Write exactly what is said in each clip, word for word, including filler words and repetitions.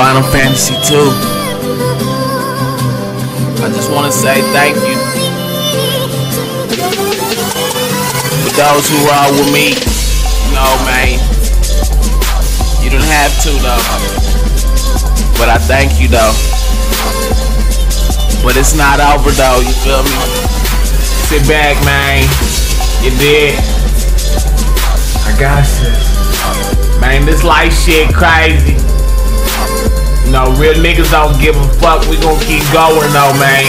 Final Fantasy two. I just want to say thank you for those who are with me. No, man, you don't have to though, but I thank you though. But it's not over though, you feel me? Sit back, man, you did. I got you, man, this life shit crazy. No, real niggas don't give a fuck. We gon' keep going though, man.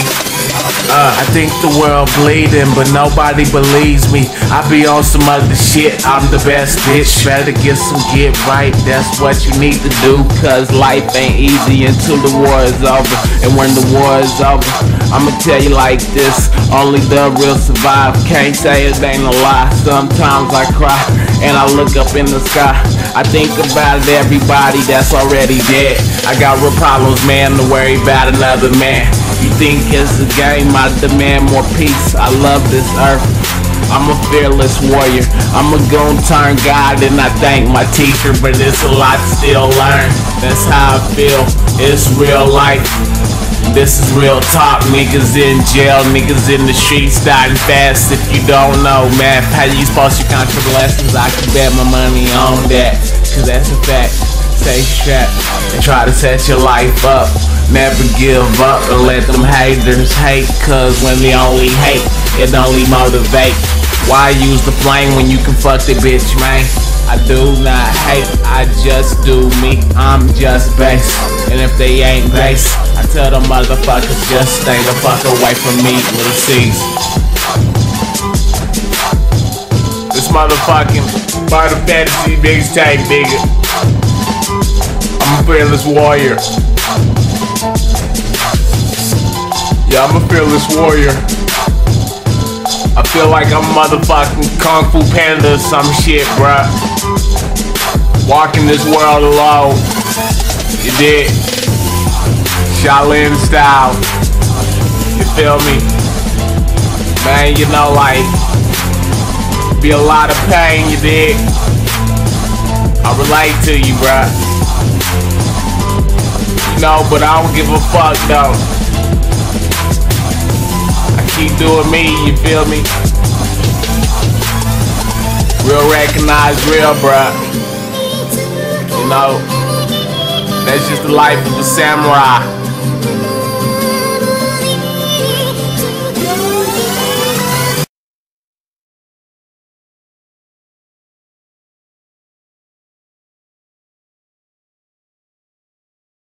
Uh, I think the world bleeding, but nobody believes me. I be on some other shit. I'm the best bitch. Better get some get right. That's what you need to do. Cause life ain't easy until the war is over. And when the war is over, I'ma tell you like this. Only the real survive. Can't say it ain't a lie. Sometimes I cry and I look up in the sky. I think about it, everybody that's already dead. I got real problems, man, to worry about another man. You think it's a game, I demand more peace. I love this earth, I'm a fearless warrior. I'm a gon' turn God and I thank my teacher. But it's a lot to still learn, that's how I feel. It's real life, this is real talk. Niggas in jail, niggas in the streets dying fast. If you don't know, man, how you supposed to count your blessings? I can bet my money on that, cause that's a fact. Stay strapped and try to set your life up. Never give up and let them haters hate, cause when they only hate, it only motivate. Why use the flame when you can fuck the bitch, man? I do not hate, I just do me, I'm just base. And if they ain't base, I tell them motherfuckers just stay the fuck away from me, little C's. This motherfucking Final Fantasy mixtape, nigga. I'm a fearless warrior. Yeah, I'm a fearless warrior. I feel like I'm motherfucking Kung Fu Panda or some shit, bruh. Walking this world alone. You dig? Shaolin style. You feel me? Man, you know, like, be a lot of pain, you dig? I relate to you, bruh. No, but I don't give a fuck though. I keep doing me, you feel me? Real recognize real, bruh. You know, that's just the life of a samurai.